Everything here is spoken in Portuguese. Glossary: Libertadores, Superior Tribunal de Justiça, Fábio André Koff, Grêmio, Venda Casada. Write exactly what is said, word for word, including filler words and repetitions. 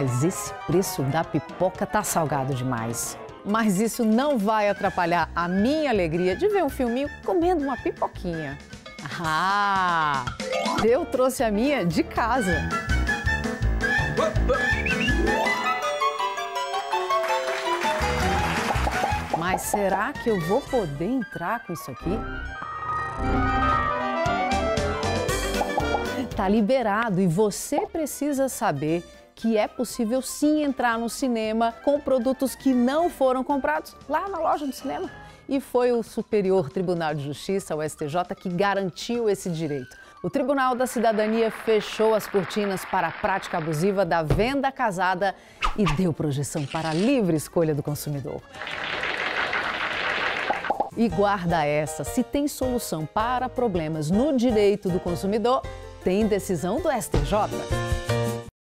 mas esse preço da pipoca tá salgado demais. Mas isso não vai atrapalhar a minha alegria de ver um filminho comendo uma pipoquinha. Ah, eu trouxe a minha de casa. Mas será que eu vou poder entrar com isso aqui? Tá liberado e você precisa saber que é possível sim entrar no cinema com produtos que não foram comprados lá na loja do cinema. E foi o Superior Tribunal de Justiça, o S T J, que garantiu esse direito. O Tribunal da Cidadania fechou as cortinas para a prática abusiva da venda casada e deu projeção para a livre escolha do consumidor. E guarda essa, se tem solução para problemas no direito do consumidor, tem decisão do S T J.